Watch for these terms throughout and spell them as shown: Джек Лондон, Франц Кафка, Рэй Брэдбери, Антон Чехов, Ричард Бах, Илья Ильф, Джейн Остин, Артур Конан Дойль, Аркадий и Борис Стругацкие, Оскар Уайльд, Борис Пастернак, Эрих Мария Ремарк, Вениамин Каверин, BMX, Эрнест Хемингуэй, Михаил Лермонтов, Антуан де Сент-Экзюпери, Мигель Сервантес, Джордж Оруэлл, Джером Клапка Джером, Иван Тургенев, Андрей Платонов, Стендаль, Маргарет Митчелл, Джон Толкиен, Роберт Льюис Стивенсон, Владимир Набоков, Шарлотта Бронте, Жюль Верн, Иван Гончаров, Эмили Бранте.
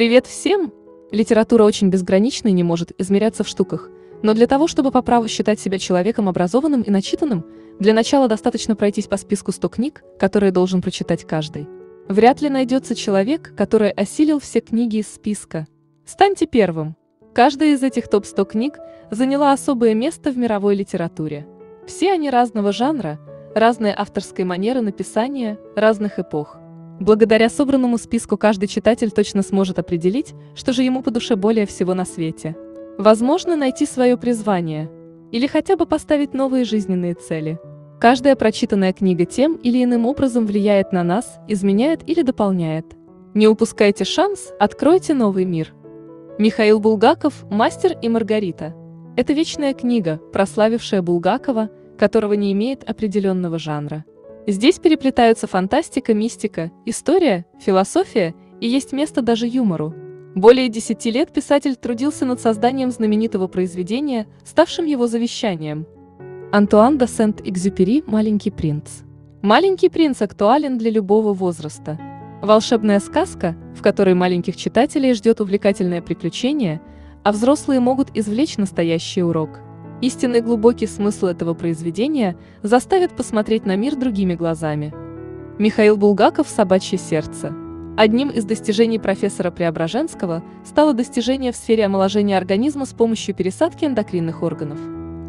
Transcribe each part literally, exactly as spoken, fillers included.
Привет всем! Литература очень безгранична и не может измеряться в штуках, но для того, чтобы по праву считать себя человеком образованным и начитанным, для начала достаточно пройтись по списку ста книг, которые должен прочитать каждый. Вряд ли найдется человек, который осилил все книги из списка. Станьте первым! Каждая из этих топ ста книг заняла особое место в мировой литературе. Все они разного жанра, разной авторской манеры написания, разных эпох. Благодаря собранному списку каждый читатель точно сможет определить, что же ему по душе более всего на свете. Возможно, найти свое призвание. Или хотя бы поставить новые жизненные цели. Каждая прочитанная книга тем или иным образом влияет на нас, изменяет или дополняет. Не упускайте шанс, откройте новый мир. Михаил Булгаков «Мастер и Маргарита». Это вечная книга, прославившая Булгакова, которого не имеет определенного жанра. Здесь переплетаются фантастика, мистика, история, философия и есть место даже юмору. Более десяти лет писатель трудился над созданием знаменитого произведения, ставшим его завещанием. Антуан де Сент-Экзюпери «Маленький принц». «Маленький принц» актуален для любого возраста. Волшебная сказка, в которой маленьких читателей ждет увлекательное приключение, а взрослые могут извлечь настоящий урок. Истинный глубокий смысл этого произведения заставит посмотреть на мир другими глазами. Михаил Булгаков «Собачье сердце». Одним из достижений профессора Преображенского стало достижение в сфере омоложения организма с помощью пересадки эндокринных органов.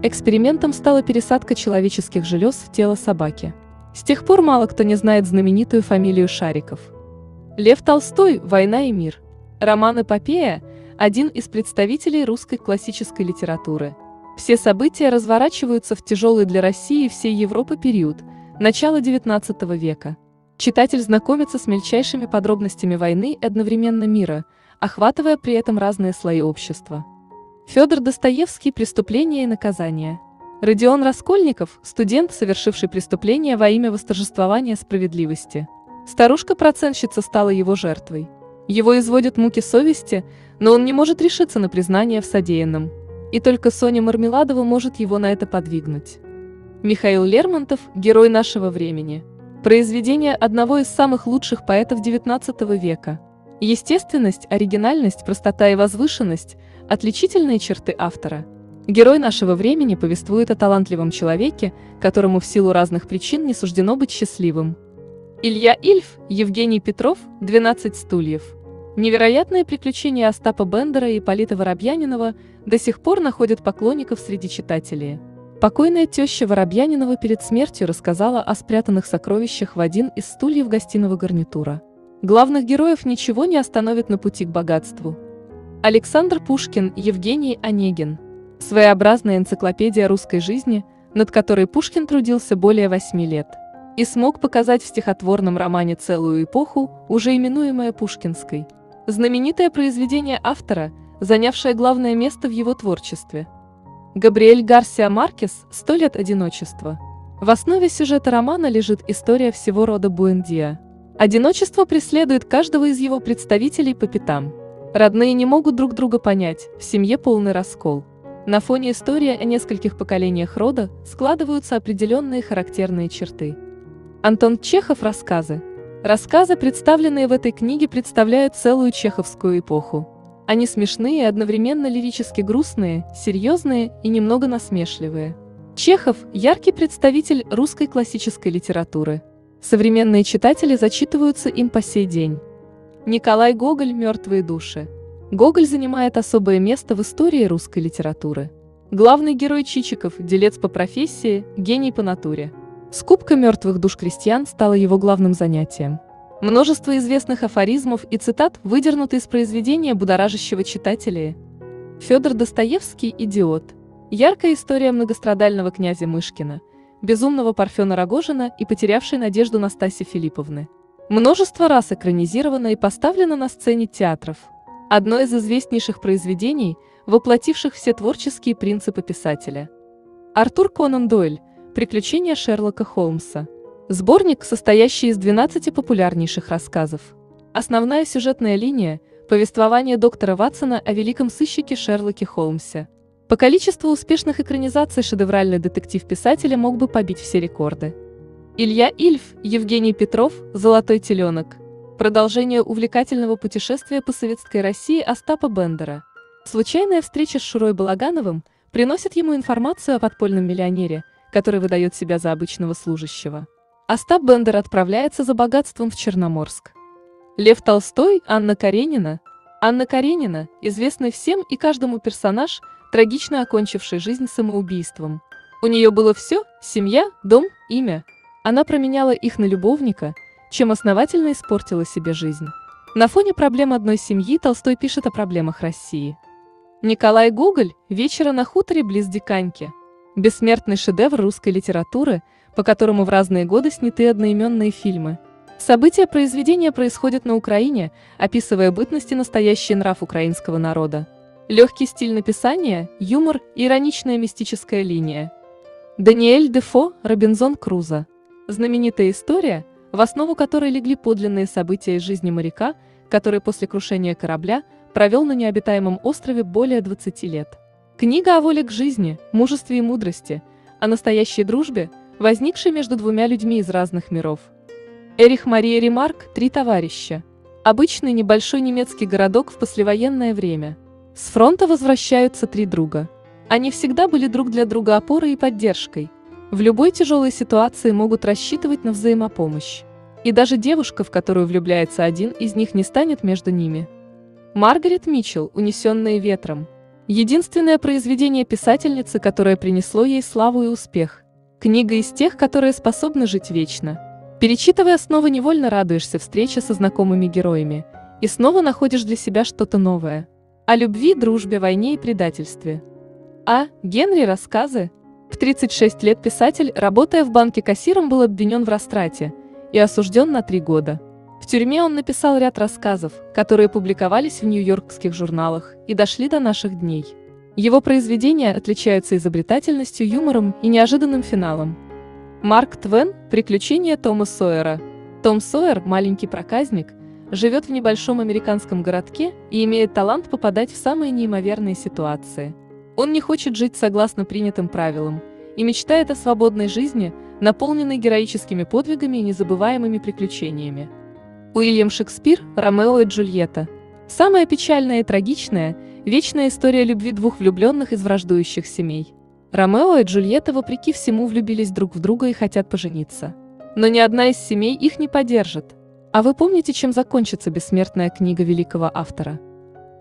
Экспериментом стала пересадка человеческих желез в тело собаки. С тех пор мало кто не знает знаменитую фамилию Шариков. Лев Толстой «Война и мир». Роман-эпопея – один из представителей русской классической литературы. Все события разворачиваются в тяжелый для России и всей Европы период, начало девятнадцатого века. Читатель знакомится с мельчайшими подробностями войны и одновременно мира, охватывая при этом разные слои общества. Федор Достоевский «Преступление и наказание». Родион Раскольников – студент, совершивший преступление во имя восторжествования справедливости. Старушка-проценщица стала его жертвой. Его изводят муки совести, но он не может решиться на признание в содеянном. И только Соня Мармеладова может его на это подвигнуть. Михаил Лермонтов «Герой нашего времени». Произведение одного из самых лучших поэтов девятнадцатого века. Естественность, оригинальность, простота и возвышенность – отличительные черты автора. «Герой нашего времени» повествует о талантливом человеке, которому в силу разных причин не суждено быть счастливым. Илья Ильф, Евгений Петров «двенадцать стульев». Невероятные приключения Остапа Бендера и Ипполита Воробьянинова до сих пор находят поклонников среди читателей. Покойная теща Воробьянинова перед смертью рассказала о спрятанных сокровищах в один из стульев гостиного гарнитура. Главных героев ничего не остановит на пути к богатству. Александр Пушкин, Евгений Онегин. Своеобразная энциклопедия русской жизни, над которой Пушкин трудился более восьми лет. И смог показать в стихотворном романе целую эпоху, уже именуемая Пушкинской. Знаменитое произведение автора, занявшее главное место в его творчестве. Габриэль Гарсиа Маркес «Сто лет одиночества». В основе сюжета романа лежит история всего рода Буэндиа. Одиночество преследует каждого из его представителей по пятам. Родные не могут друг друга понять, в семье полный раскол. На фоне истории о нескольких поколениях рода складываются определенные характерные черты. Антон Чехов «Рассказы». Рассказы, представленные в этой книге, представляют целую чеховскую эпоху. Они смешные и одновременно лирически грустные, серьезные и немного насмешливые. Чехов – яркий представитель русской классической литературы. Современные читатели зачитываются им по сей день. Николай Гоголь «Мертвые души». Гоголь занимает особое место в истории русской литературы. Главный герой Чичиков – делец по профессии, гений по натуре. Скупка мертвых душ крестьян стала его главным занятием. Множество известных афоризмов и цитат выдернуты из произведения будоражащего читателя. Федор Достоевский «Идиот». Яркая история многострадального князя Мышкина, безумного Парфена Рогожина и потерявшей надежду Настасьи Филипповны. Множество раз экранизировано и поставлено на сцене театров. Одно из известнейших произведений, воплотивших все творческие принципы писателя. Артур Конан Дойль «Приключения Шерлока Холмса». Сборник, состоящий из двенадцати популярнейших рассказов. Основная сюжетная линия – повествование доктора Ватсона о великом сыщике Шерлоке Холмсе. По количеству успешных экранизаций шедевральный детектив писателя мог бы побить все рекорды. Илья Ильф, Евгений Петров «Золотой теленок». Продолжение увлекательного путешествия по советской России Остапа Бендера. Случайная встреча с Шурой Балагановым приносит ему информацию о подпольном миллионере, который выдает себя за обычного служащего. Остап Бендер отправляется за богатством в Черноморск. Лев Толстой, Анна Каренина. Анна Каренина, известный всем и каждому персонаж, трагично окончивший жизнь самоубийством. У нее было все – семья, дом, имя. Она променяла их на любовника, чем основательно испортила себе жизнь. На фоне проблем одной семьи Толстой пишет о проблемах России. Николай Гоголь, «Вечера на хуторе близ Диканьки». Бессмертный шедевр русской литературы, по которому в разные годы сняты одноименные фильмы. События произведения происходят на Украине, описывая бытность и настоящий нрав украинского народа. Легкий стиль написания, юмор и ироничная мистическая линия. Даниэль Дефо, Робинзон Крузо. Знаменитая история, в основу которой легли подлинные события из жизни моряка, который после крушения корабля провел на необитаемом острове более двадцати лет. Книга о воле к жизни, мужестве и мудрости, о настоящей дружбе, возникшей между двумя людьми из разных миров. Эрих Мария Ремарк, «Три товарища». Обычный небольшой немецкий городок в послевоенное время. С фронта возвращаются три друга. Они всегда были друг для друга опорой и поддержкой. В любой тяжелой ситуации могут рассчитывать на взаимопомощь. И даже девушка, в которую влюбляется один из них, не станет между ними. Маргарет Митчелл, «Унесенные ветром». Единственное произведение писательницы, которое принесло ей славу и успех. Книга из тех, которые способны жить вечно. Перечитывая, снова невольно радуешься встрече со знакомыми героями. И снова находишь для себя что-то новое. О любви, дружбе, войне и предательстве. О. Генри, рассказы. В тридцать шесть лет писатель, работая в банке кассиром, был обвинен в растрате и осужден на три года. В тюрьме он написал ряд рассказов, которые публиковались в нью-йоркских журналах и дошли до наших дней. Его произведения отличаются изобретательностью, юмором и неожиданным финалом. Марк Твен, «Приключения Тома Сойера». Том Сойер, маленький проказник, живет в небольшом американском городке и имеет талант попадать в самые неимоверные ситуации. Он не хочет жить согласно принятым правилам и мечтает о свободной жизни, наполненной героическими подвигами и незабываемыми приключениями. Уильям Шекспир, «Ромео и Джульетта». Самая печальная и трагичная, вечная история любви двух влюбленных из враждующих семей. Ромео и Джульетта, вопреки всему, влюбились друг в друга и хотят пожениться. Но ни одна из семей их не поддержит. А вы помните, чем закончится бессмертная книга великого автора?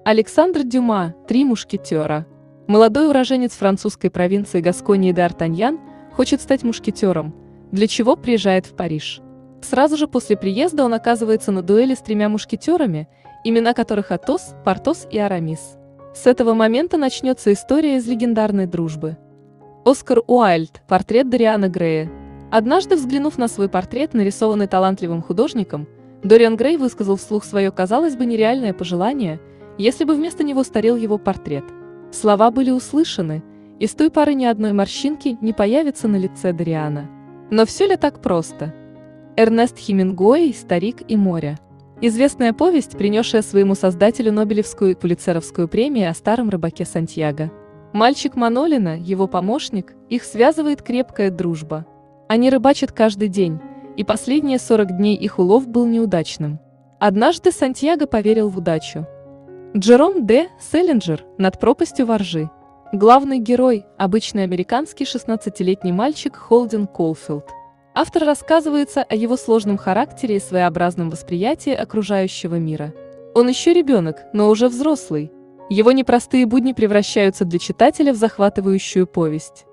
Александр Дюма, «Три мушкетера». Молодой уроженец французской провинции Гасконии Д'Артаньян хочет стать мушкетером, для чего приезжает в Париж. Сразу же после приезда он оказывается на дуэли с тремя мушкетерами, имена которых Атос, Портос и Арамис. С этого момента начнется история из легендарной дружбы. Оскар Уайльд, «Портрет Дориана Грея». Однажды, взглянув на свой портрет, нарисованный талантливым художником, Дориан Грей высказал вслух свое, казалось бы, нереальное пожелание, если бы вместо него старел его портрет. Слова были услышаны, и с той поры ни одной морщинки не появится на лице Дориана. Но все ли так просто? Эрнест Хемингуэй, «Старик и море». Известная повесть, принесшая своему создателю Нобелевскую и Пулитцеровскую премии, о старом рыбаке Сантьяго. Мальчик Манолина, его помощник, их связывает крепкая дружба. Они рыбачат каждый день, и последние сорок дней их улов был неудачным. Однажды Сантьяго поверил в удачу. Джером Д. Селлинджер, «Над пропастью воржи». Главный герой – обычный американский шестнадцатилетний мальчик Холден Колфилд. Автор рассказывается о его сложном характере и своеобразном восприятии окружающего мира. Он еще ребенок, но уже взрослый. Его непростые будни превращаются для читателя в захватывающую повесть.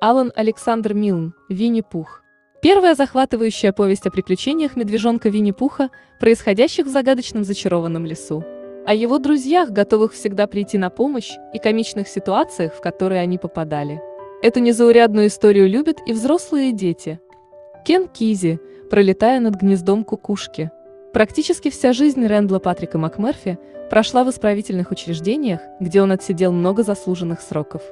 Алан Александр Милн, «Винни-Пух». Первая захватывающая повесть о приключениях медвежонка Винни-Пуха, происходящих в загадочном зачарованном лесу. О его друзьях, готовых всегда прийти на помощь, и комичных ситуациях, в которые они попадали. Эту незаурядную историю любят и взрослые, и дети. Кен Кизи, «Пролетая над гнездом кукушки». Практически вся жизнь Рэндла Патрика МакМерфи прошла в исправительных учреждениях, где он отсидел много заслуженных сроков.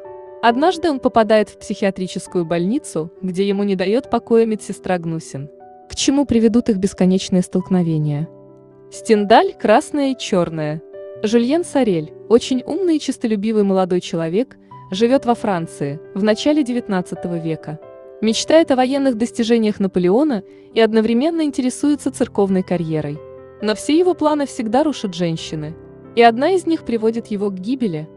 Однажды он попадает в психиатрическую больницу, где ему не дает покоя медсестра Гнусин. К чему приведут их бесконечные столкновения? Стендаль, «Красное и черное». Жюльен Сорель, очень умный и честолюбивый молодой человек, живет во Франции в начале девятнадцатого века. Мечтает о военных достижениях Наполеона и одновременно интересуется церковной карьерой. Но все его планы всегда рушат женщины, и одна из них приводит его к гибели.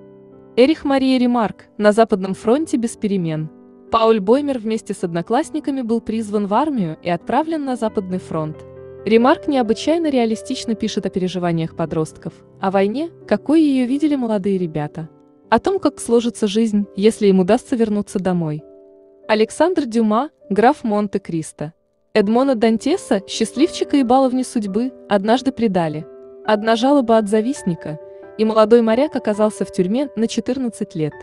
Эрих Мария Ремарк на Западном фронте без перемен. Пауль Боймер вместе с одноклассниками был призван в армию и отправлен на Западный фронт. Ремарк необычайно реалистично пишет о переживаниях подростков, о войне, какой ее видели молодые ребята, о том, как сложится жизнь, если им удастся вернуться домой. Александр Дюма, граф Монте-Кристо. Эдмона Дантеса, счастливчика и баловни судьбы, однажды предали. Одна жалоба от завистника, и молодой моряк оказался в тюрьме на четырнадцать лет.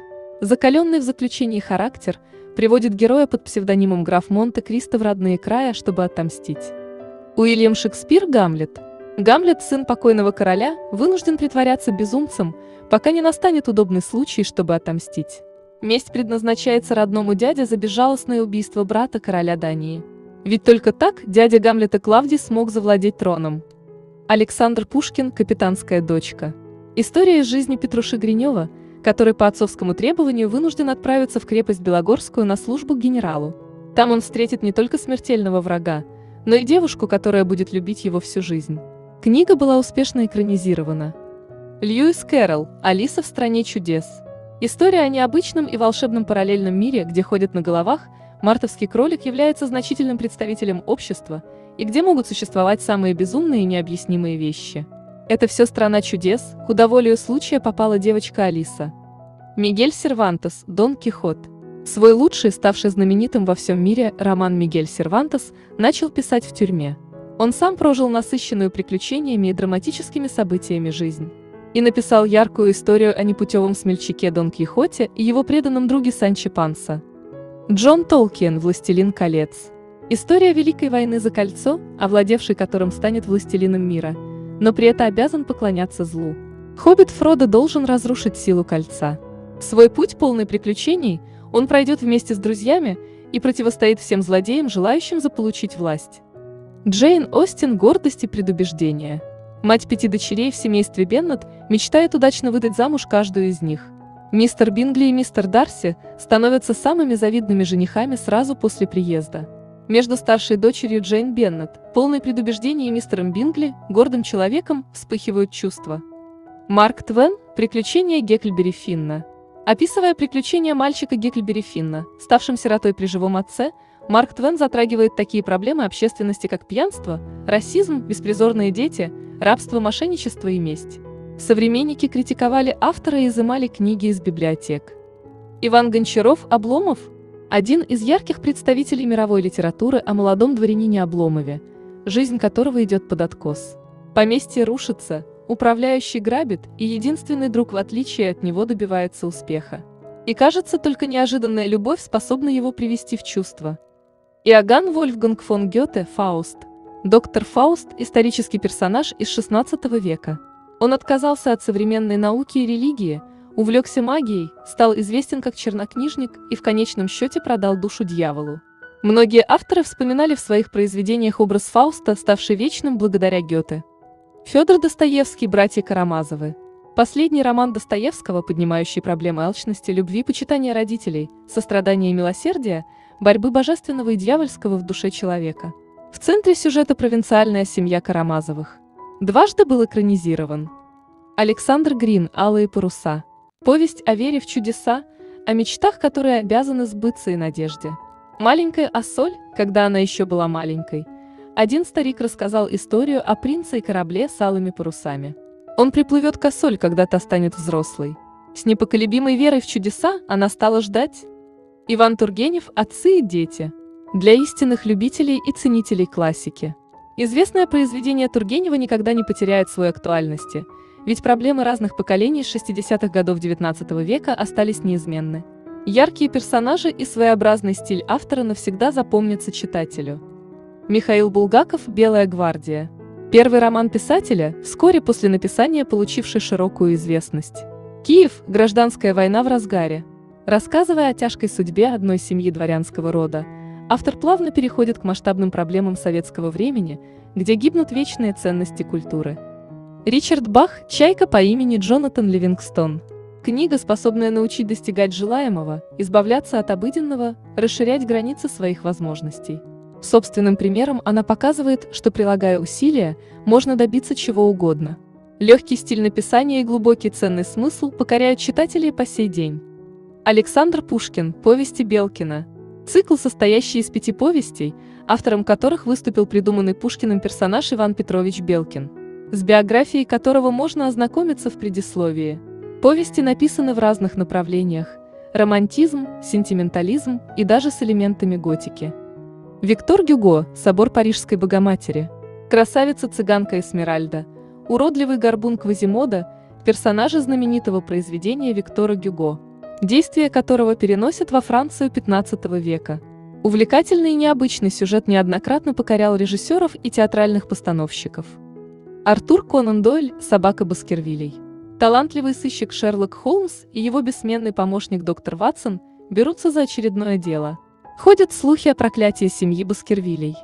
Закаленный в заключении характер приводит героя под псевдонимом граф Монте-Кристо в родные края, чтобы отомстить. Уильям Шекспир, Гамлет. Гамлет, сын покойного короля, вынужден притворяться безумцем, пока не настанет удобный случай, чтобы отомстить. Месть предназначается родному дяде за безжалостное убийство брата короля Дании. Ведь только так дядя Гамлета Клавдий смог завладеть троном. Александр Пушкин, «Капитанская дочка». История из жизни Петруши Гринева, который по отцовскому требованию вынужден отправиться в крепость Белогорскую на службу к генералу. Там он встретит не только смертельного врага, но и девушку, которая будет любить его всю жизнь. Книга была успешно экранизирована. Льюис Кэрролл, «Алиса в стране чудес». История о необычном и волшебном параллельном мире, где ходят на головах, мартовский кролик является значительным представителем общества, и где могут существовать самые безумные и необъяснимые вещи. Это все страна чудес, куда волею случая попала девочка Алиса. Мигель Сервантес, Дон Кихот. Свой лучший, ставший знаменитым во всем мире, роман Мигель Сервантес начал писать в тюрьме. Он сам прожил насыщенную приключениями и драматическими событиями жизнь. И написал яркую историю о непутевом смельчаке Дон Кихоте и его преданном друге Санче Панса. Джон Толкиен, «Властелин колец». История Великой войны за кольцо, овладевший которым станет властелином мира, но при этом обязан поклоняться злу. Хоббит Фродо должен разрушить силу кольца. Свой путь, полный приключений, он пройдет вместе с друзьями и противостоит всем злодеям, желающим заполучить власть. Джейн Остин, «Гордость и предубеждение». Мать пяти дочерей в семействе Беннет мечтает удачно выдать замуж каждую из них. Мистер Бингли и мистер Дарси становятся самыми завидными женихами сразу после приезда. Между старшей дочерью Джейн Беннет, полной предубеждения, и мистером Бингли, гордым человеком, вспыхивают чувства. Марк Твен, «Приключения Гекльбери Финна». Описывая приключения мальчика Гекльбери Финна, ставшим сиротой при живом отце, Марк Твен затрагивает такие проблемы общественности, как пьянство, расизм, беспризорные дети, рабство, мошенничество и месть. Современники критиковали автора и изымали книги из библиотек. Иван Гончаров, «Обломов». Один из ярких представителей мировой литературы о молодом дворянине Обломове, жизнь которого идет под откос. Поместье рушится, управляющий грабит, и единственный друг, в отличие от него, добивается успеха. И кажется, только неожиданная любовь способна его привести в чувство. Иоганн Вольфганг фон Гёте, «Фауст». Доктор Фауст – исторический персонаж из шестнадцатого века. Он отказался от современной науки и религии, увлекся магией, стал известен как чернокнижник и в конечном счете продал душу дьяволу. Многие авторы вспоминали в своих произведениях образ Фауста, ставший вечным благодаря Гёте. Федор Достоевский, «Братья Карамазовы». Последний роман Достоевского, поднимающий проблемы алчности, любви, почитания родителей, сострадания и милосердия, борьбы божественного и дьявольского в душе человека. В центре сюжета провинциальная семья Карамазовых. Дважды был экранизирован. Александр Грин, «Алые паруса». Повесть о вере в чудеса, о мечтах, которые обязаны сбыться, и надежде. Маленькая Ассоль, когда она еще была маленькой, один старик рассказал историю о принце и корабле с алыми парусами. Он приплывет к Ассоль, когда та станет взрослой. С непоколебимой верой в чудеса она стала ждать. Иван Тургенев, «Отцы и дети». Для истинных любителей и ценителей классики. Известное произведение Тургенева никогда не потеряет своей актуальности, ведь проблемы разных поколений с шестидесятых годов девятнадцатого века остались неизменны. Яркие персонажи и своеобразный стиль автора навсегда запомнятся читателю. Михаил Булгаков, «Белая гвардия». Первый роман писателя, вскоре после написания получивший широкую известность. Киев, гражданская война в разгаре. Рассказывая о тяжкой судьбе одной семьи дворянского рода, автор плавно переходит к масштабным проблемам советского времени, где гибнут вечные ценности культуры. Ричард Бах, «Чайка по имени Джонатан Ливингстон». Книга, способная научить достигать желаемого, избавляться от обыденного, расширять границы своих возможностей. Собственным примером она показывает, что прилагая усилия, можно добиться чего угодно. Легкий стиль написания и глубокий ценный смысл покоряют читателей по сей день. Александр Пушкин. Повести Белкина. Цикл, состоящий из пяти повестей, автором которых выступил придуманный Пушкиным персонаж Иван Петрович Белкин, с биографией которого можно ознакомиться в предисловии. Повести написаны в разных направлениях – романтизм, сентиментализм и даже с элементами готики. Виктор Гюго. Собор Парижской Богоматери. Красавица-цыганка Эсмеральда, уродливый горбун Квазимодо – персонажи знаменитого произведения Виктора Гюго, действие которого переносят во Францию пятнадцатого века. Увлекательный и необычный сюжет неоднократно покорял режиссеров и театральных постановщиков. Артур Конан Дойль. Собака Баскервилей. Талантливый сыщик Шерлок Холмс и его бессменный помощник доктор Ватсон берутся за очередное дело. Ходят слухи о проклятии семьи Баскервилей.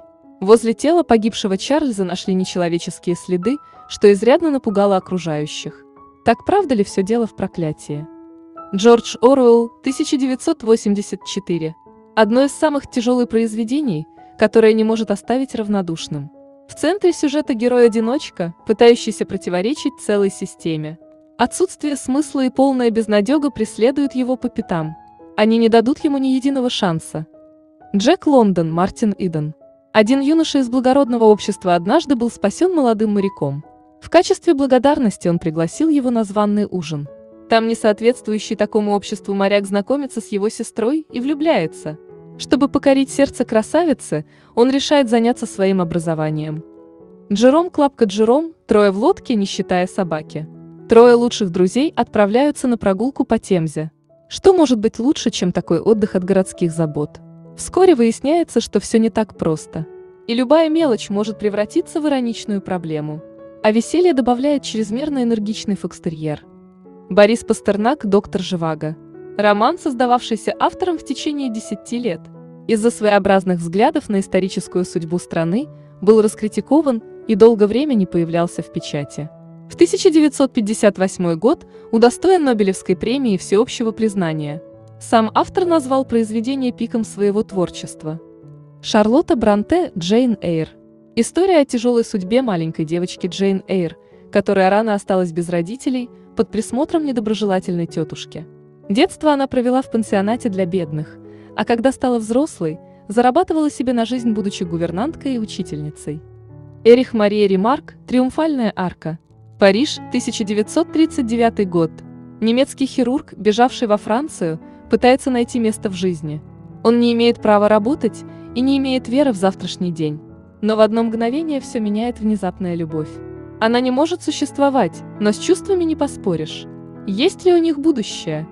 Возле тела погибшего Чарльза нашли нечеловеческие следы, что изрядно напугало окружающих. Так правда ли все дело в проклятии? Джордж Оруэлл, тысяча девятьсот восемьдесят четыре. Одно из самых тяжелых произведений, которое не может оставить равнодушным. В центре сюжета герой-одиночка, пытающийся противоречить целой системе. Отсутствие смысла и полная безнадега преследуют его по пятам. Они не дадут ему ни единого шанса. Джек Лондон. Мартин Иден. Один юноша из благородного общества однажды был спасен молодым моряком. В качестве благодарности он пригласил его на званый ужин. Там несоответствующий такому обществу моряк знакомится с его сестрой и влюбляется. Чтобы покорить сердце красавицы, он решает заняться своим образованием. Джером Клапка Джером. Трое в лодке, не считая собаки. Трое лучших друзей отправляются на прогулку по Темзе. Что может быть лучше, чем такой отдых от городских забот? Вскоре выясняется, что все не так просто. И любая мелочь может превратиться в ироничную проблему. А веселье добавляет чрезмерно энергичный фокстерьер. Борис Пастернак. Доктор Живаго. Роман, создававшийся автором в течение десяти лет, из-за своеобразных взглядов на историческую судьбу страны, был раскритикован и долгое время не появлялся в печати. В тысяча девятьсот пятьдесят восьмой год удостоен Нобелевской премии всеобщего признания. Сам автор назвал произведение пиком своего творчества. Шарлотта Бронте. Джейн Эйр. История о тяжелой судьбе маленькой девочки Джейн Эйр, которая рано осталась без родителей под присмотром недоброжелательной тетушки. Детство она провела в пансионате для бедных, а когда стала взрослой, зарабатывала себе на жизнь, будучи гувернанткой и учительницей. Эрих Мария Ремарк. «Триумфальная арка». Париж, тысяча девятьсот тридцать девятый год. Немецкий хирург, бежавший во Францию, пытается найти место в жизни. Он не имеет права работать и не имеет веры в завтрашний день. Но в одно мгновение все меняет внезапная любовь. Она не может существовать, но с чувствами не поспоришь. Есть ли у них будущее?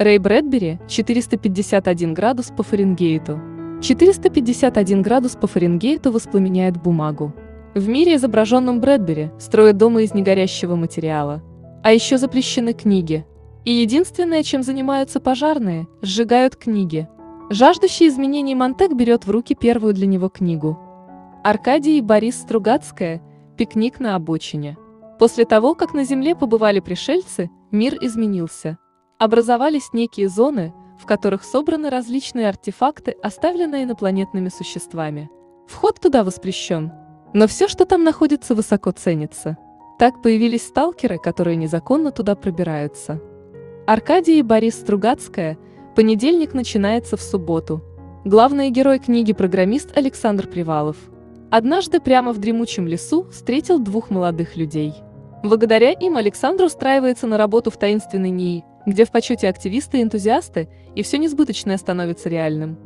Рэй Брэдбери. четыреста пятьдесят один градус по Фаренгейту. четыреста пятьдесят один градус по Фаренгейту воспламеняет бумагу. В мире, изображенном Брэдбери, строят дома из негорящего материала. А еще запрещены книги. И единственное, чем занимаются пожарные – сжигают книги. Жаждущий изменений Монтек берет в руки первую для него книгу. Аркадий и Борис Стругацкие. «Пикник на обочине». После того, как на Земле побывали пришельцы, мир изменился. Образовались некие зоны, в которых собраны различные артефакты, оставленные инопланетными существами. Вход туда воспрещен. Но все, что там находится, высоко ценится. Так появились сталкеры, которые незаконно туда пробираются. Аркадий и Борис Стругацкие. «Понедельник начинается в субботу». Главный герой книги – программист Александр Привалов. Однажды прямо в дремучем лесу встретил двух молодых людей. Благодаря им Александр устраивается на работу в таинственный НИИ, где в почете активисты и энтузиасты, и все несбыточное становится реальным.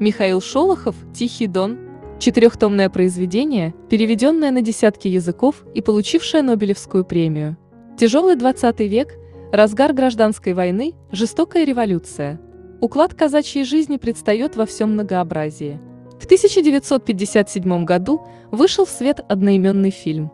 Михаил Шолохов. «Тихий Дон». Четырехтомное произведение, переведенное на десятки языков и получившее Нобелевскую премию. Тяжелый двадцатый век, разгар гражданской войны, жестокая революция. Уклад казачьей жизни предстает во всем многообразии. В тысяча девятьсот пятьдесят седьмом году вышел в свет одноименный фильм.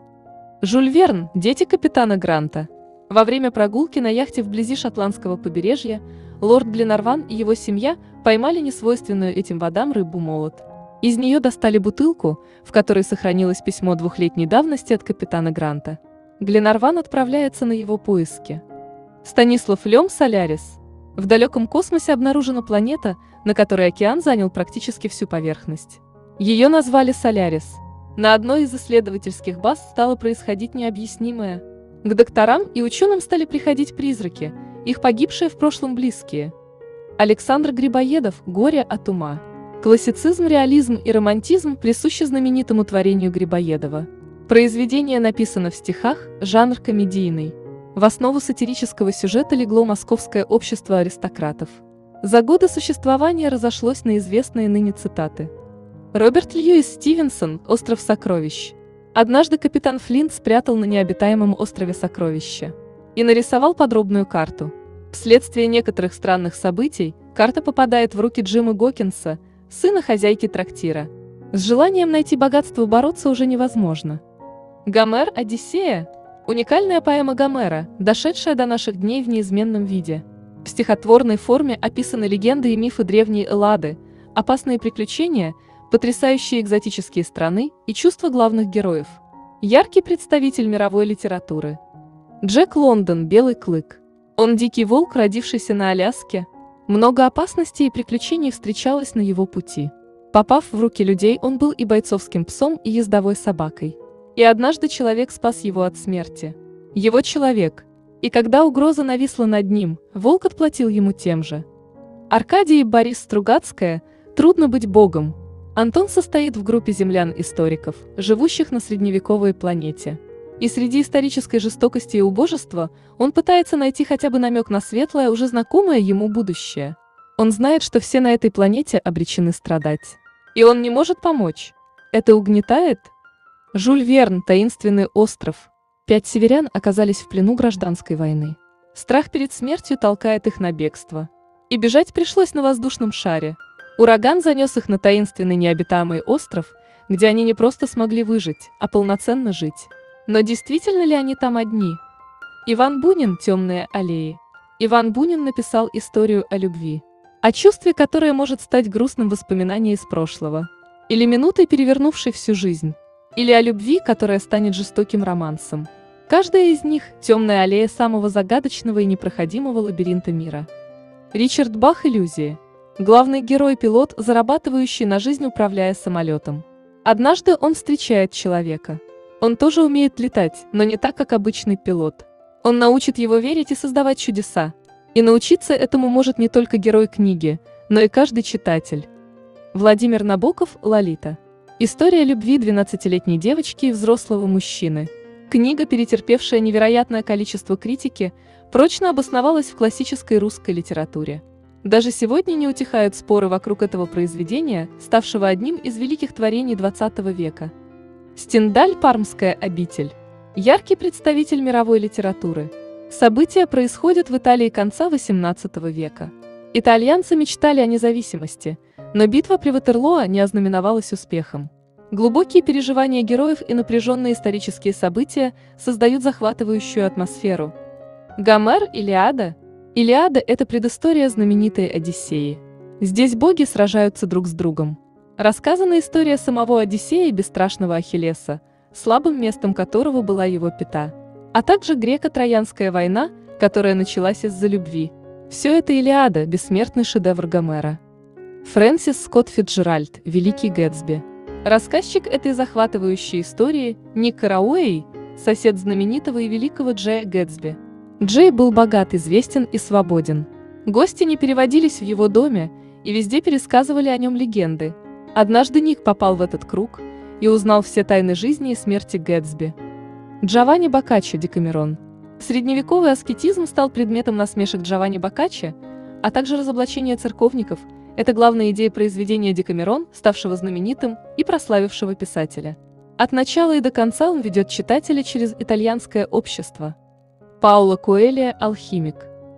Жюль Верн. «Дети капитана Гранта». Во время прогулки на яхте вблизи шотландского побережья лорд Гленарван и его семья поймали несвойственную этим водам рыбу-молот. Из нее достали бутылку, в которой сохранилось письмо двухлетней давности от капитана Гранта. Гленарван отправляется на его поиски. Станислав Лем. «Солярис». В далеком космосе обнаружена планета, на которой океан занял практически всю поверхность. Ее назвали Солярис. На одной из исследовательских баз стало происходить необъяснимое. К докторам и ученым стали приходить призраки, их погибшие в прошлом близкие. Александр Грибоедов «Горе от ума». Классицизм, реализм и романтизм присущи знаменитому творению Грибоедова. Произведение написано в стихах, жанр комедийный. В основу сатирического сюжета легло Московское общество аристократов. За годы существования разошлось на известные ныне цитаты. Роберт Льюис Стивенсон «Остров сокровищ». Однажды капитан Флинт спрятал на необитаемом острове сокровища и нарисовал подробную карту. Вследствие некоторых странных событий карта попадает в руки Джима Гокинса, сына хозяйки трактира. С желанием найти богатство бороться уже невозможно. Гомер «Одиссея» – уникальная поэма Гомера, дошедшая до наших дней в неизменном виде. В стихотворной форме описаны легенды и мифы древней Эллады, опасные приключения, потрясающие экзотические страны и чувства главных героев. Яркий представитель мировой литературы. Джек Лондон «Белый клык». Он дикий волк, родившийся на Аляске. Много опасностей и приключений встречалось на его пути. Попав в руки людей, он был и бойцовским псом, и ездовой собакой. И однажды человек спас его от смерти. Его человек. И когда угроза нависла над ним, волк отплатил ему тем же. Аркадий и Борис Стругацкие «Трудно быть богом». Антон состоит в группе землян-историков, живущих на средневековой планете. И среди исторической жестокости и убожества он пытается найти хотя бы намек на светлое, уже знакомое ему будущее. Он знает, что все на этой планете обречены страдать. И он не может помочь. Это угнетает? Жюль Верн «Таинственный остров». Пять северян оказались в плену гражданской войны. Страх перед смертью толкает их на бегство. И бежать пришлось на воздушном шаре. Ураган занес их на таинственный необитаемый остров, где они не просто смогли выжить, а полноценно жить. Но действительно ли они там одни? Иван Бунин «Темные аллеи». Иван Бунин написал историю о любви, о чувстве, которое может стать грустным воспоминанием из прошлого, или минутой, перевернувшей всю жизнь, или о любви, которая станет жестоким романсом. Каждая из них – темная аллея самого загадочного и непроходимого лабиринта мира. Ричард Бах «Иллюзии». Главный герой-пилот, зарабатывающий на жизнь, управляя самолетом. Однажды он встречает человека. Он тоже умеет летать, но не так, как обычный пилот. Он научит его верить и создавать чудеса. И научиться этому может не только герой книги, но и каждый читатель. Владимир Набоков «Лолита». История любви двенадцатилетней девочки и взрослого мужчины. Книга, перетерпевшая невероятное количество критики, прочно обосновалась в классической русской литературе. Даже сегодня не утихают споры вокруг этого произведения, ставшего одним из великих творений двадцатого века. Стендаль «Пармская обитель». Яркий представитель мировой литературы. События происходят в Италии конца восемнадцатого века. Итальянцы мечтали о независимости, но битва при Ватерлоо не ознаменовалась успехом. Глубокие переживания героев и напряженные исторические события создают захватывающую атмосферу. Гомер «Илиада». «Илиада» — это предыстория знаменитой «Одиссеи». Здесь боги сражаются друг с другом. Рассказана история самого Одиссея и бесстрашного Ахиллеса, слабым местом которого была его пята, а также греко-троянская война, которая началась из-за любви. Все это «Илиада» — бессмертный шедевр Гомера. Фрэнсис Скотт Фицджеральд «Великий Гэтсби». Рассказчик этой захватывающей истории Ник Карауэй, сосед знаменитого и великого Джея Гэтсби. Джей был богат, известен и свободен. Гости не переводились в его доме, и везде пересказывали о нем легенды. Однажды Ник попал в этот круг и узнал все тайны жизни и смерти Гэтсби. Джованни Бокаччо «Декамерон». Средневековый аскетизм стал предметом насмешек Джованни Бокаччо, а также разоблачения церковников – это главная идея произведения «Декамерон», ставшего знаменитым и прославившего писателя. От начала и до конца он ведет читателя через итальянское общество. Пауло Коэльо «Алхимик».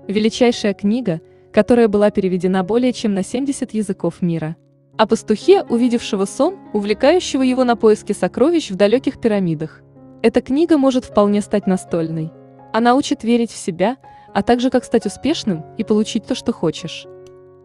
Величайшая книга, которая была переведена более чем на семьдесят языков мира. О пастухе, увидевшего сон, увлекающего его на поиски сокровищ в далеких пирамидах. Эта книга может вполне стать настольной. Она учит верить в себя, а также как стать успешным и получить то, что хочешь.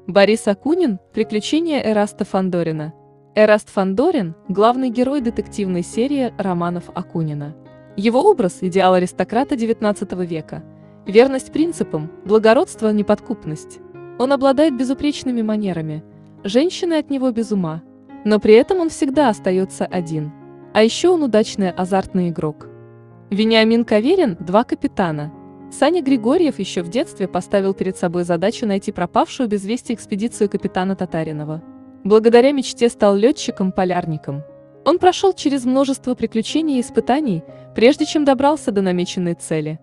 Борис Акунин «Приключения Эраста Фандорина». Эраст Фандорин – главный герой детективной серии романов Акунина. Его образ – идеал аристократа девятнадцатого века. Верность принципам, благородство, неподкупность. Он обладает безупречными манерами. Женщины от него без ума. Но при этом он всегда остается один. А еще он удачный азартный игрок. Вениамин Каверин «Два капитана». Саня Григорьев еще в детстве поставил перед собой задачу найти пропавшую без вести экспедицию капитана Татаринова. Благодаря мечте стал летчиком-полярником. Он прошел через множество приключений и испытаний, прежде чем добрался до намеченной цели.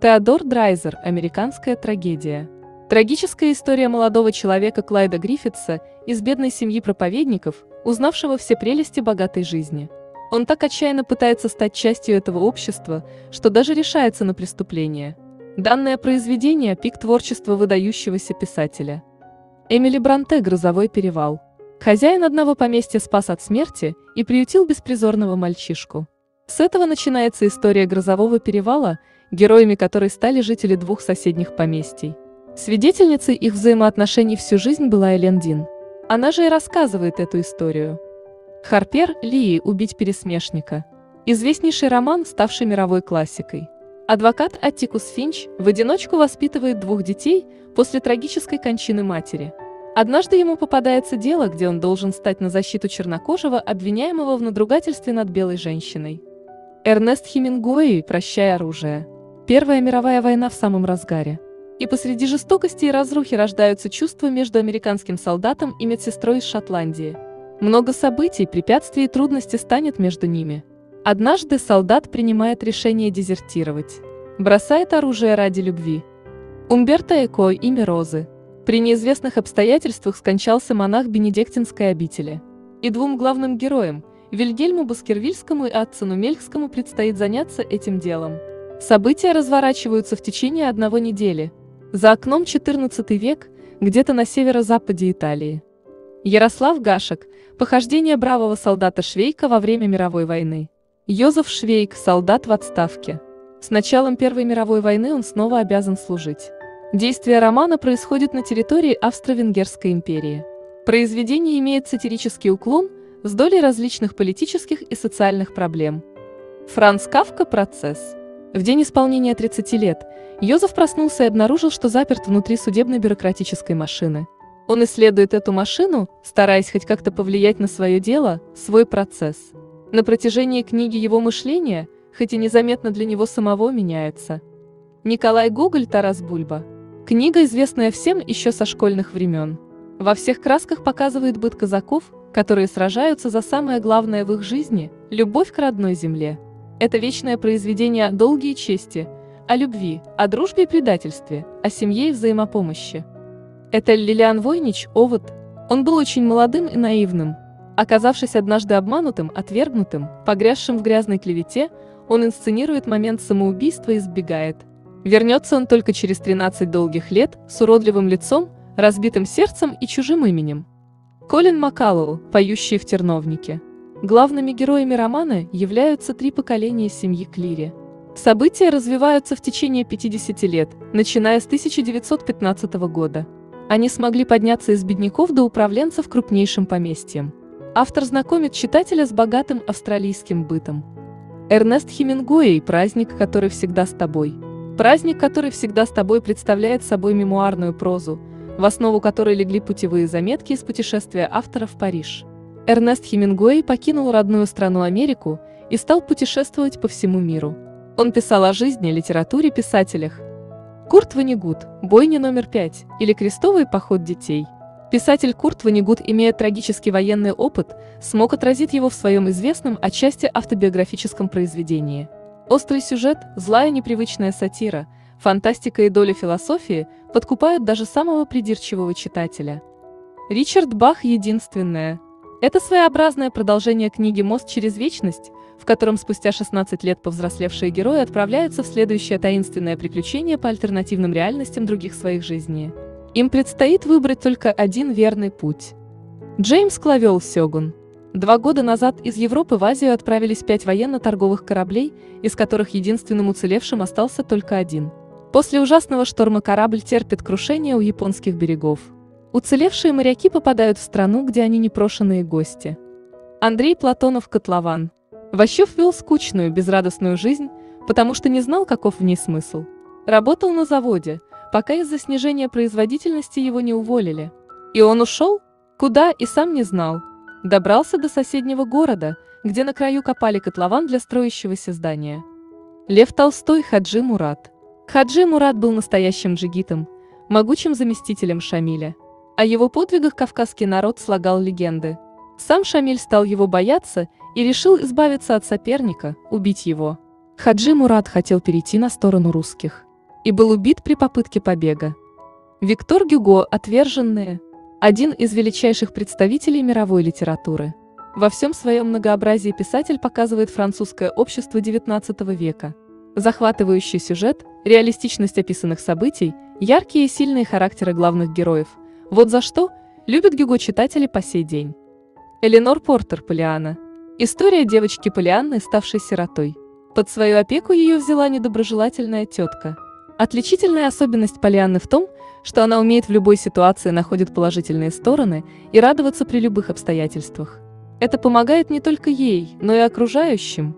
Теодор Драйзер «Американская трагедия». Трагическая история молодого человека Клайда Гриффитса из бедной семьи проповедников, узнавшего все прелести богатой жизни. Он так отчаянно пытается стать частью этого общества, что даже решается на преступление. Данное произведение – пик творчества выдающегося писателя. Эмили Бранте «Грозовой перевал». Хозяин одного поместья спас от смерти и приютил беспризорного мальчишку. С этого начинается история «Грозового перевала», героями которой стали жители двух соседних поместий. Свидетельницей их взаимоотношений всю жизнь была Элен Дин. Она же и рассказывает эту историю. Харпер Ли «Убить пересмешника». Известнейший роман, ставший мировой классикой. Адвокат Аттикус Финч в одиночку воспитывает двух детей после трагической кончины матери. Однажды ему попадается дело, где он должен стать на защиту чернокожего, обвиняемого в надругательстве над белой женщиной. Эрнест Хемингуэй «Прощай оружие». Первая мировая война в самом разгаре. И посреди жестокости и разрухи рождаются чувства между американским солдатом и медсестрой из Шотландии. Много событий, препятствий и трудностей станет между ними. Однажды солдат принимает решение дезертировать. Бросает оружие ради любви. Умберто Эко «Имя розы». При неизвестных обстоятельствах скончался монах Бенедиктинской обители. И двум главным героям, Вильгельму Баскервильскому и Адсону Мельхскому, предстоит заняться этим делом. События разворачиваются в течение одного недели. За окном четырнадцатый век, где-то на северо-западе Италии. Ярослав Гашек «Похождение бравого солдата Швейка во время мировой войны». Йозеф Швейк «Солдат в отставке». С началом Первой мировой войны он снова обязан служить. Действие романа происходит на территории Австро-Венгерской империи. Произведение имеет сатирический уклон с долей различных политических и социальных проблем. Франц Кафка «Процесс». В день исполнения тридцати лет Йозеф проснулся и обнаружил, что заперт внутри судебной бюрократической машины. Он исследует эту машину, стараясь хоть как-то повлиять на свое дело, свой процесс. На протяжении книги его мышление, хоть и незаметно для него самого, меняется. Николай Гоголь «Тарас Бульба». Книга, известная всем еще со школьных времен. Во всех красках показывает быт казаков, которые сражаются за самое главное в их жизни – любовь к родной земле. Это вечное произведение о долге и чести, о любви, о дружбе и предательстве, о семье и взаимопомощи. Это Лилиан Войнич «Овод». Он был очень молодым и наивным. Оказавшись однажды обманутым, отвергнутым, погрязшим в грязной клевете, он инсценирует момент самоубийства и сбегает. Вернется он только через тринадцать долгих лет, с уродливым лицом, разбитым сердцем и чужим именем. Колин Маккаллоу «Поющие в терновнике». Главными героями романа являются три поколения семьи Клири. События развиваются в течение пятидесяти лет, начиная с тысяча девятьсот пятнадцатого года. Они смогли подняться из бедняков до управленцев крупнейшим поместьем. Автор знакомит читателя с богатым австралийским бытом. Эрнест Хемингуэй «Праздник, который всегда с тобой». «Праздник, который всегда с тобой» представляет собой мемуарную прозу, в основу которой легли путевые заметки из путешествия автора в Париж. Эрнест Хемингуэй покинул родную страну Америку и стал путешествовать по всему миру. Он писал о жизни, литературе, писателях. Курт Ванегуд «Бойня номер пять» или «Крестовый поход детей». Писатель Курт Ванегуд, имея трагический военный опыт, смог отразить его в своем известном отчасти автобиографическом произведении. Острый сюжет, злая непривычная сатира, фантастика и доля философии подкупают даже самого придирчивого читателя. Ричард Бах «Единственная». Это своеобразное продолжение книги «Мост через вечность», в котором спустя шестнадцать лет повзрослевшие герои отправляются в следующее таинственное приключение по альтернативным реальностям других своих жизней. Им предстоит выбрать только один верный путь. Джеймс Клавел «Сёгун». Два года назад из Европы в Азию отправились пять военно-торговых кораблей, из которых единственным уцелевшим остался только один. После ужасного шторма корабль терпит крушение у японских берегов. Уцелевшие моряки попадают в страну, где они непрошенные гости. Андрей Платонов «Котлован». Ващев вел скучную, безрадостную жизнь, потому что не знал, каков в ней смысл. Работал на заводе, пока из-за снижения производительности его не уволили. И он ушел? Куда, и сам не знал. добрался до соседнего города, где на краю копали котлован для строящегося здания. Лев Толстой Хаджи Мурат. Хаджи Мурат был настоящим джигитом, могучим заместителем Шамиля. О его подвигах кавказский народ слагал легенды. Сам Шамиль стал его бояться и решил избавиться от соперника, убить его. Хаджи Мурат хотел перейти на сторону русских и был убит при попытке побега. Виктор Гюго «Отверженные» – один из величайших представителей мировой литературы. Во всем своем многообразии писатель показывает французское общество девятнадцатого века. Захватывающий сюжет, реалистичность описанных событий, яркие и сильные характеры главных героев – вот за что любят Гюго читатели по сей день. Эленор Портер Поллианна. История девочки Поллианны, ставшей сиротой. Под свою опеку ее взяла недоброжелательная тетка. Отличительная особенность Поллианны в том, что она умеет в любой ситуации находить положительные стороны и радоваться при любых обстоятельствах. Это помогает не только ей, но и окружающим.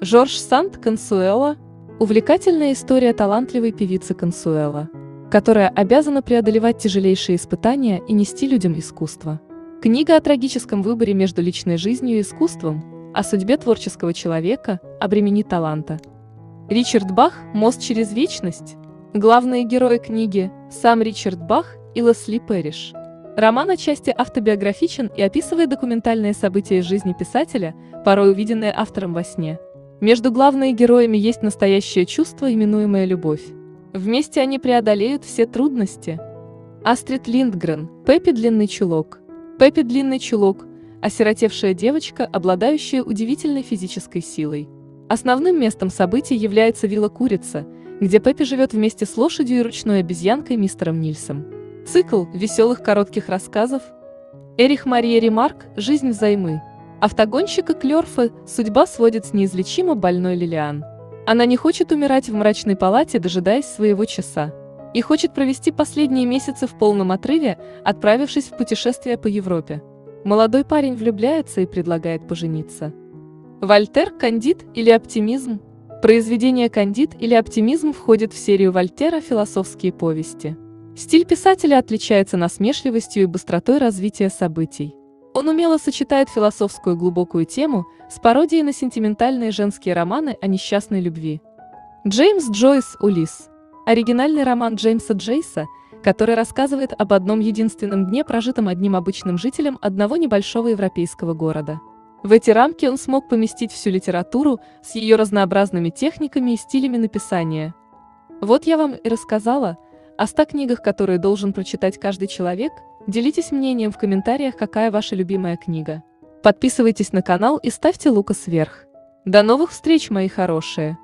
Жорж Санд Консуэла. Увлекательная история талантливой певицы Консуэла, которая обязана преодолевать тяжелейшие испытания и нести людям искусство. Книга о трагическом выборе между личной жизнью и искусством, о судьбе творческого человека, о бремени таланта. Ричард Бах «Мост через вечность». Главные герои книги – сам Ричард Бах и Лесли Пэриш. Роман отчасти автобиографичен и описывает документальные события из жизни писателя, порой увиденные автором во сне. Между главными героями есть настоящее чувство, именуемое любовь. Вместе они преодолеют все трудности. Астрид Линдгрен «Пеппи длинный чулок». Пеппи длинный чулок – осиротевшая девочка, обладающая удивительной физической силой. Основным местом событий является вилла Курица, где Пеппи живет вместе с лошадью и ручной обезьянкой мистером Нильсом. Цикл веселых коротких рассказов. Эрих Мария Ремарк «Жизнь взаймы». Автогонщика Клёрфы судьба сводит с неизлечимо больной Лилиан. Она не хочет умирать в мрачной палате, дожидаясь своего часа, и хочет провести последние месяцы в полном отрыве, отправившись в путешествие по Европе. Молодой парень влюбляется и предлагает пожениться. Вольтер «Кандид» или «Оптимизм». Произведение «Кандид» или «Оптимизм» входит в серию Вольтера «Философские повести». Стиль писателя отличается насмешливостью и быстротой развития событий. Он умело сочетает философскую глубокую тему с пародией на сентиментальные женские романы о несчастной любви. Джеймс Джойс «Улисс». Оригинальный роман Джеймса Джойса, который рассказывает об одном единственном дне, прожитом одним обычным жителем одного небольшого европейского города. В эти рамки он смог поместить всю литературу с ее разнообразными техниками и стилями написания. Вот я вам и рассказала о ста книгах, которые должен прочитать каждый человек. Делитесь мнением в комментариях, какая ваша любимая книга. Подписывайтесь на канал и ставьте лайк вверх. До новых встреч, мои хорошие!